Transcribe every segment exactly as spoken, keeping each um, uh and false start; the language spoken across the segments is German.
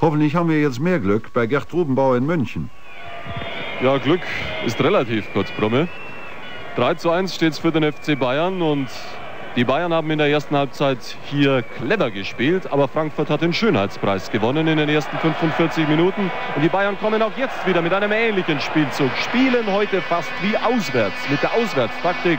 Hoffentlich haben wir jetzt mehr Glück bei Gerd Rubenbauer in München. Ja, Glück ist relativ, kurz Brumme. drei zu eins steht es für den F C Bayern und die Bayern haben in der ersten Halbzeit hier clever gespielt, aber Frankfurt hat den Schönheitspreis gewonnen in den ersten fünfundvierzig Minuten. Und die Bayern kommen auch jetzt wieder mit einem ähnlichen Spielzug. Spielen heute fast wie auswärts, mit der Auswärtstaktik.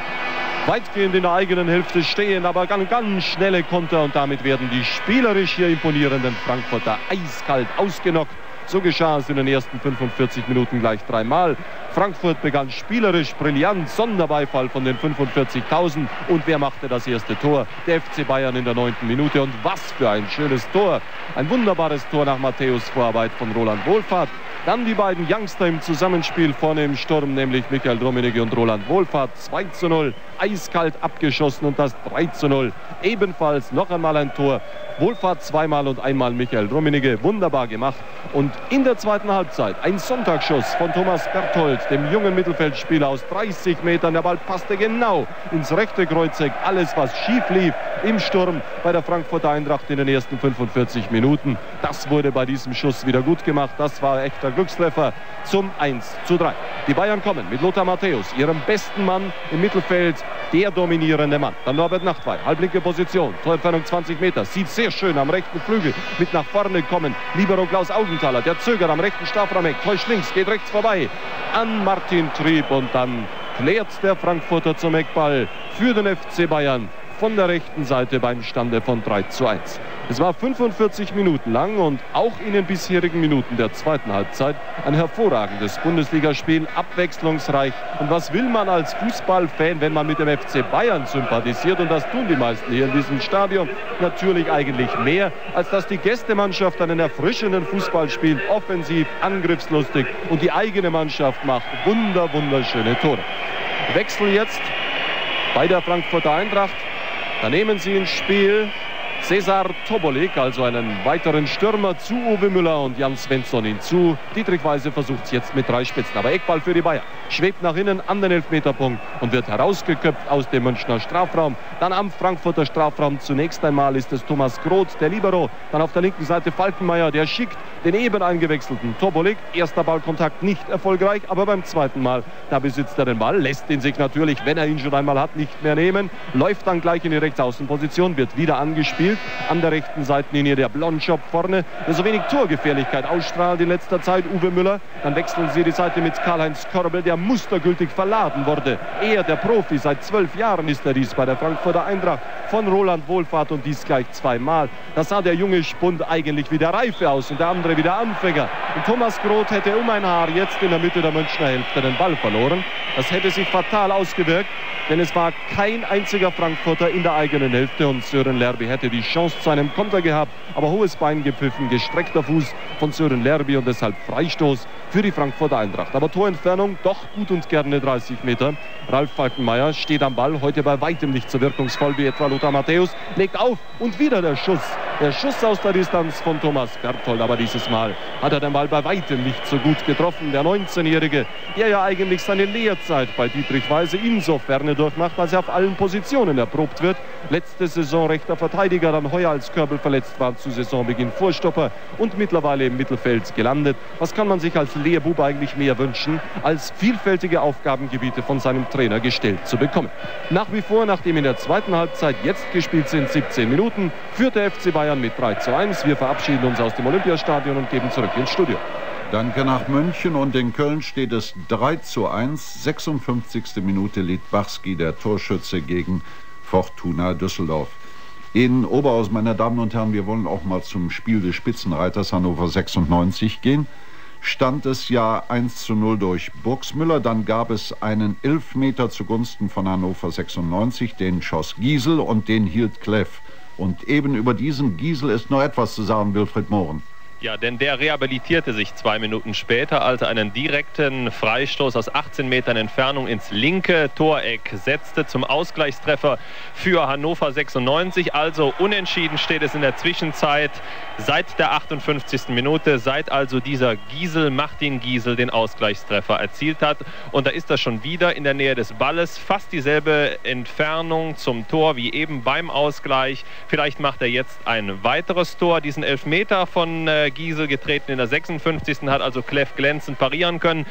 Weitgehend in der eigenen Hälfte stehen, aber ganz, ganz schnelle Konter. Und damit werden die spielerisch hier imponierenden Frankfurter eiskalt ausgenockt. So geschah es in den ersten fünfundvierzig Minuten gleich dreimal. Frankfurt begann spielerisch brillant, Sonderbeifall von den fünfundvierzigtausend. Und wer machte das erste Tor? Der F C Bayern in der neunten Minute. Und was für ein schönes Tor. Ein wunderbares Tor nach Matthäus Vorarbeit von Roland Wohlfahrt. Dann die beiden Youngster im Zusammenspiel vorne im Sturm, nämlich Michael Rummenigge und Roland Wohlfahrt. zwei zu null, eiskalt abgeschossen und das drei zu null. Ebenfalls noch einmal ein Tor. Wohlfahrt zweimal und einmal Michael Rummenigge. Wunderbar gemacht. Und in der zweiten Halbzeit ein Sonntagsschuss von Thomas Berthold, dem jungen Mittelfeldspieler aus dreißig Metern. Der Ball passte genau ins rechte Kreuzeck. Alles, was schief lief im Sturm bei der Frankfurter Eintracht in den ersten fünfundvierzig Minuten. Das wurde bei diesem Schuss wieder gut gemacht. Das war echter Glückstreffer zum eins zu drei. Die Bayern kommen mit Lothar Matthäus, ihrem besten Mann im Mittelfeld, der dominierende Mann. Dann Norbert Nachtweil, halblinke Position, Torentfernung zwanzig Meter. Sieht sehr schön am rechten Flügel mit nach vorne kommen. Libero Klaus Augenthaler, der zögert am rechten Strafraum, täuscht links, geht rechts vorbei an Martin Trieb und dann klärt der Frankfurter zum Eckball für den F C Bayern von der rechten Seite beim Stande von drei zu eins. Es war fünfundvierzig Minuten lang und auch in den bisherigen Minuten der zweiten Halbzeit ein hervorragendes Bundesligaspiel, abwechslungsreich. Und was will man als Fußballfan, wenn man mit dem F C Bayern sympathisiert? Und das tun die meisten hier in diesem Stadion natürlich eigentlich mehr, als dass die Gästemannschaft einen erfrischenden Fußball spielt, offensiv, angriffslustig, und die eigene Mannschaft macht wunder, wunderschöne Tore. Wechsel jetzt bei der Frankfurter Eintracht. Da nehmen sie ins Spiel Cesar Tobolik, also einen weiteren Stürmer, zu Uwe Müller und Jan Svensson hinzu. Dietrich Weise versucht es jetzt mit drei Spitzen, aber Eckball für die Bayern. Schwebt nach innen an den Elfmeterpunkt und wird herausgeköpft aus dem Münchner Strafraum. Dann am Frankfurter Strafraum zunächst einmal ist es Thomas Groth, der Libero. Dann auf der linken Seite Falkenmeier, der schickt den eben eingewechselten Tobolik. Erster Ballkontakt nicht erfolgreich, aber beim zweiten Mal, da besitzt er den Ball, lässt ihn sich natürlich, wenn er ihn schon einmal hat, nicht mehr nehmen. Läuft dann gleich in die Rechtsaußenposition, wird wieder angespielt. An der rechten Seitenlinie der Blondschopf vorne, der so wenig Torgefährlichkeit ausstrahlt in letzter Zeit, Uwe Müller. Dann wechseln sie die Seite mit Karl-Heinz Korbel, der mustergültig verladen wurde. Er, der Profi, seit zwölf Jahren ist er dies bei der Frankfurter Eintracht, von Roland Wohlfahrt, und dies gleich zweimal. Da sah der junge Spund eigentlich wieder reife aus und der andere wieder Anfänger. Und Thomas Groth hätte um ein Haar jetzt in der Mitte der Münchner Hälfte den Ball verloren. Das hätte sich fatal ausgewirkt, denn es war kein einziger Frankfurter in der eigenen Hälfte und Sören Lerby hätte die Chance zu einem Konter gehabt, aber hohes Bein gepfiffen, gestreckter Fuß von Sören Lerby und deshalb Freistoß für die Frankfurter Eintracht. Aber Torentfernung doch gut und gerne dreißig Meter. Ralf Falkenmeier steht am Ball, heute bei weitem nicht so wirkungsvoll wie etwa Lothar Matthäus, legt auf und wieder der Schuss. Der Schuss aus der Distanz von Thomas Berthold, aber dieses Mal hat er den Ball bei weitem nicht so gut getroffen. Der neunzehnjährige, der ja eigentlich seine Lehrzeit bei Dietrich Weise insofern durchmacht, als er auf allen Positionen erprobt wird. Letzte Saison rechter Verteidiger, dann heuer, als Körbel verletzt war, zu Saisonbeginn Vorstopper und mittlerweile im Mittelfeld gelandet. Was kann man sich als Lehrbub eigentlich mehr wünschen, als vielfältige Aufgabengebiete von seinem Trainer gestellt zu bekommen? Nach wie vor, nachdem in der zweiten Halbzeit jetzt gespielt sind, siebzehn Minuten, führt der F C Bayern mit drei zu eins. Wir verabschieden uns aus dem Olympiastadion und geben zurück ins Studio. Danke nach München, und in Köln steht es drei zu eins. sechsundfünfzigste Minute, Litbarski, der Torschütze gegen Fortuna Düsseldorf. In Oberhausen, meine Damen und Herren, wir wollen auch mal zum Spiel des Spitzenreiters Hannover sechsundneunzig gehen. Stand es ja eins zu null durch Burgsmüller, dann gab es einen Elfmeter zugunsten von Hannover sechsundneunzig, den schoss Giesel und den hielt Kleff. Und eben über diesen Giesel ist noch etwas zu sagen, Wilfried Mohren. Ja, denn der rehabilitierte sich zwei Minuten später, als er einen direkten Freistoß aus achtzehn Metern Entfernung ins linke Toreck setzte zum Ausgleichstreffer für Hannover sechsundneunzig. Also unentschieden steht es in der Zwischenzeit seit der achtundfünfzigsten Minute, seit also dieser Giesel, Martin Giesel, den Ausgleichstreffer erzielt hat. Und da ist er schon wieder in der Nähe des Balles, fast dieselbe Entfernung zum Tor wie eben beim Ausgleich. Vielleicht macht er jetzt ein weiteres Tor. Diesen Elfmeter von äh, Michael Giesel getreten in der sechsundfünfzigsten Hat also Kleff glänzend parieren können.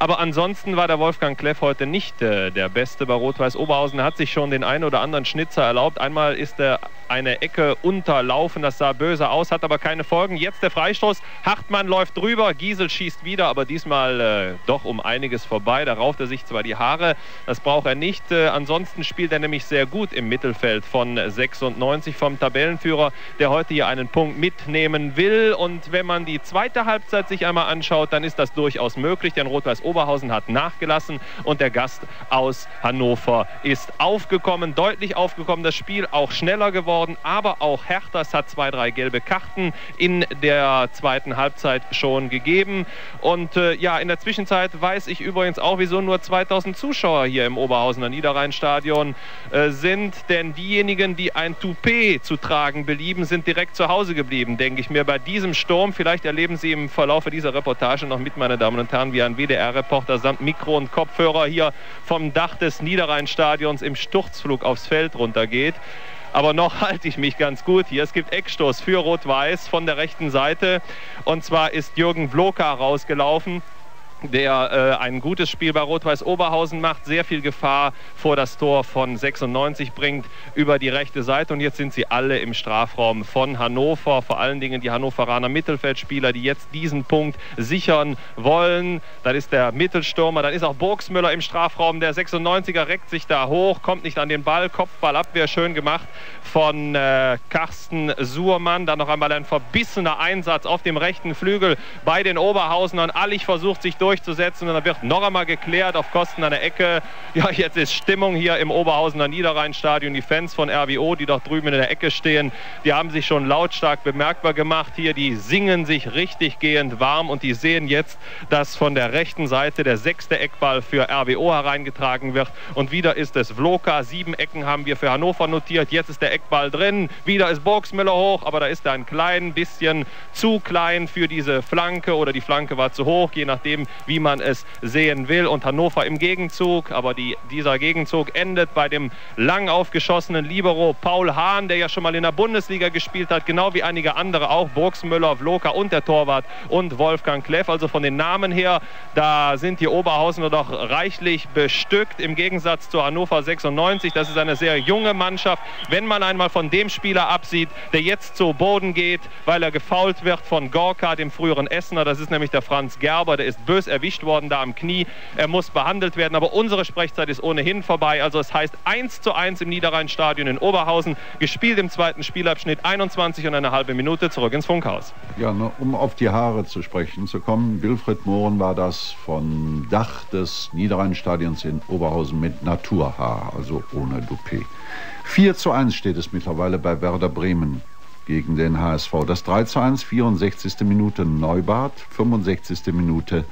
Aber ansonsten war der Wolfgang Kleff heute nicht äh, der Beste bei Rot-Weiß Oberhausen. Er hat sich schon den einen oder anderen Schnitzer erlaubt. Einmal ist er eine Ecke unterlaufen. Das sah böse aus, hat aber keine Folgen. Jetzt der Freistoß. Hartmann läuft drüber. Giesel schießt wieder, aber diesmal äh, doch um einiges vorbei. Da rauft er sich zwar die Haare, das braucht er nicht. Äh, ansonsten spielt er nämlich sehr gut im Mittelfeld von sechsundneunzig vom Tabellenführer, der heute hier einen Punkt mitnehmen will. Und wenn man die zweite Halbzeit sich einmal anschaut, dann ist das durchaus möglich, denn Rot-Weiß Oberhausen hat nachgelassen und der Gast aus Hannover ist aufgekommen, deutlich aufgekommen, das Spiel auch schneller geworden, aber auch härter. Es hat zwei, drei gelbe Karten in der zweiten Halbzeit schon gegeben und äh, ja, in der Zwischenzeit weiß ich übrigens auch, wieso nur zweitausend Zuschauer hier im Oberhausener Niederrheinstadion äh, sind, denn diejenigen, die ein Toupet zu tragen belieben, sind direkt zu Hause geblieben, denke ich mir, bei diesem Sturm. Vielleicht erleben Sie im Verlauf dieser Reportage noch mit, meine Damen und Herren, wie ein W D R-Reporter samt Mikro und Kopfhörer hier vom Dach des Niederrheinstadions im Sturzflug aufs Feld runtergeht. Aber noch halte ich mich ganz gut hier. Es gibt Eckstoß für Rot-Weiß von der rechten Seite. Und zwar ist Jürgen Vloka rausgelaufen, der äh, ein gutes Spiel bei Rot-Weiß Oberhausen macht, sehr viel Gefahr vor das Tor von sechsundneunzig bringt über die rechte Seite. Und jetzt sind sie alle im Strafraum von Hannover, vor allen Dingen die Hannoveraner Mittelfeldspieler, die jetzt diesen Punkt sichern wollen. Dann ist der Mittelstürmer, dann ist auch Burgsmüller im Strafraum. Der sechsundneunziger reckt sich da hoch, kommt nicht an den Ball, Kopfballabwehr, schön gemacht von äh, Carsten Suhrmann. Dann noch einmal ein verbissener Einsatz auf dem rechten Flügel bei den Oberhausenern. Allich versucht sich durch durchzusetzen und dann wird noch einmal geklärt auf Kosten einer Ecke. Ja, jetzt ist Stimmung hier im Oberhausener Niederrheinstadion. Die Fans von R W O, die doch drüben in der Ecke stehen, die haben sich schon lautstark bemerkbar gemacht hier. Die singen sich richtig gehend warm und die sehen jetzt, dass von der rechten Seite der sechste Eckball für R W O hereingetragen wird. Und wieder ist es Vloka. Sieben Ecken haben wir für Hannover notiert. Jetzt ist der Eckball drin. Wieder ist Burgsmüller hoch, aber da ist er ein klein bisschen zu klein für diese Flanke oder die Flanke war zu hoch, je nachdem, wie man es sehen will. Und Hannover im Gegenzug, aber die, dieser Gegenzug endet bei dem lang aufgeschossenen Libero Paul Hahn, der ja schon mal in der Bundesliga gespielt hat, genau wie einige andere auch, Burgsmüller, Vloka und der Torwart und Wolfgang Kleff. Also von den Namen her, da sind die Oberhausener doch reichlich bestückt, im Gegensatz zu Hannover sechsundneunzig. Das ist eine sehr junge Mannschaft, wenn man einmal von dem Spieler absieht, der jetzt zu Boden geht, weil er gefoult wird von Gorka, dem früheren Essener. Das ist nämlich der Franz Gerber, der ist böse erwischt worden da am Knie. Er muss behandelt werden, aber unsere Sprechzeit ist ohnehin vorbei. Also es heißt eins zu eins im Niederrheinstadion in Oberhausen. Gespielt im zweiten Spielabschnitt, einundzwanzig und eine halbe Minute, zurück ins Funkhaus. Ja, ne, um auf die Haare zu sprechen zu kommen, Wilfried Mohren war das vom Dach des Niederrheinstadions in Oberhausen mit Naturhaar, also ohne Dupe. vier zu eins steht es mittlerweile bei Werder Bremen gegen den H S V. Das drei zu eins, vierundsechzigste Minute Neubart, fünfundsechzigste Minute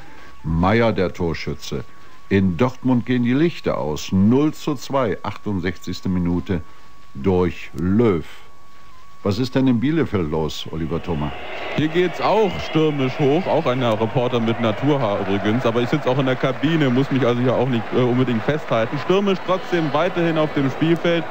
Meier der Torschütze. In Dortmund gehen die Lichter aus. null zu zwei, achtundsechzigste Minute durch Löw. Was ist denn in Bielefeld los, Oliver Thoma? Hier geht's auch stürmisch hoch, auch ein Reporter mit Naturhaar übrigens, aber ich sitze auch in der Kabine, muss mich also hier auch nicht äh, unbedingt festhalten. Stürmisch trotzdem weiterhin auf dem Spielfeld.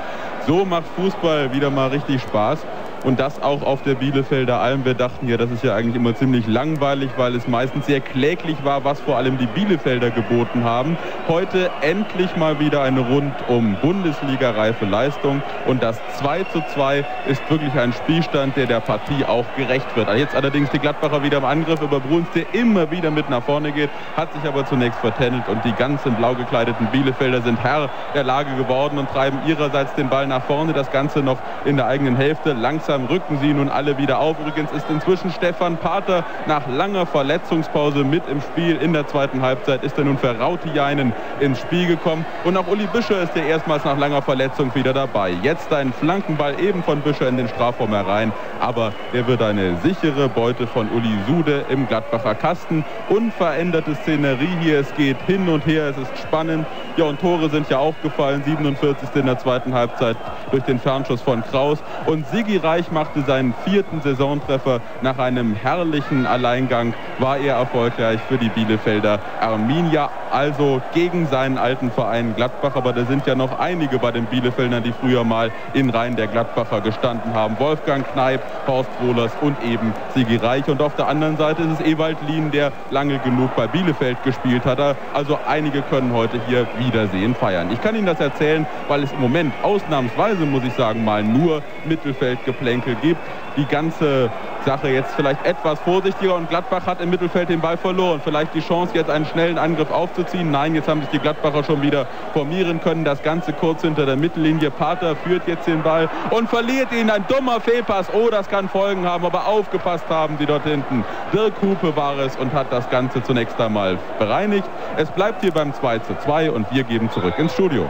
So macht Fußball wieder mal richtig Spaß. Und das auch auf der Bielefelder Alm. Wir dachten ja, das ist ja eigentlich immer ziemlich langweilig, weil es meistens sehr kläglich war, was vor allem die Bielefelder geboten haben. Heute endlich mal wieder eine rundum Bundesliga-reife Leistung. Und das zwei zu zwei ist wirklich ein Spielstand, der der Partie auch gerecht wird. Jetzt allerdings die Gladbacher wieder im Angriff über Bruns, der immer wieder mit nach vorne geht, hat sich aber zunächst vertändelt. Und die ganzen blau gekleideten Bielefelder sind Herr der Lage geworden und treiben ihrerseits den Ball nach vorne. Das Ganze noch in der eigenen Hälfte. Langsam rücken sie nun alle wieder auf. Übrigens ist inzwischen Stefan Pater nach langer Verletzungspause mit im Spiel. In der zweiten Halbzeit ist er nun für Rautiainen ins Spiel gekommen. Und auch Uli Büscher ist er erstmals nach langer Verletzung wieder dabei. Jetzt ein Flankenball eben von Büscher in den Strafraum herein. Aber der wird eine sichere Beute von Uli Sude im Gladbacher Kasten. Unveränderte Szenerie hier. Es geht hin und her. Es ist spannend. Ja, und Tore sind ja auch gefallen. siebenundvierzigste in der zweiten Halbzeit durch den Fernschuss von Kraus. Und Sigi Reich Streich machte seinen vierten Saisontreffer. Nach einem herrlichen Alleingang war er erfolgreich für die Bielefelder Arminia. Also gegen seinen alten Verein Gladbach. Aber da sind ja noch einige bei den Bielefeldern, die früher mal in Reihen der Gladbacher gestanden haben. Wolfgang Kneip, Horst Wohlers und eben Sigi Reich. Und auf der anderen Seite ist es Ewald Lien, der lange genug bei Bielefeld gespielt hat. Also einige können heute hier Wiedersehen feiern. Ich kann Ihnen das erzählen, weil es im Moment ausnahmsweise, muss ich sagen, mal nur Mittelfeldgeplänkel gibt. Die ganze Sache jetzt vielleicht etwas vorsichtiger, und Gladbach hat im Mittelfeld den Ball verloren. Vielleicht die Chance, jetzt einen schnellen Angriff aufzuziehen. Nein, jetzt haben sich die Gladbacher schon wieder formieren können. Das Ganze kurz hinter der Mittellinie. Pater führt jetzt den Ball und verliert ihn. Ein dummer Fehlpass. Oh, das kann Folgen haben, aber aufgepasst haben sie dort hinten. Dirk Hupe war es und hat das Ganze zunächst einmal bereinigt. Es bleibt hier beim zwei zu zwei und wir geben zurück ins Studio.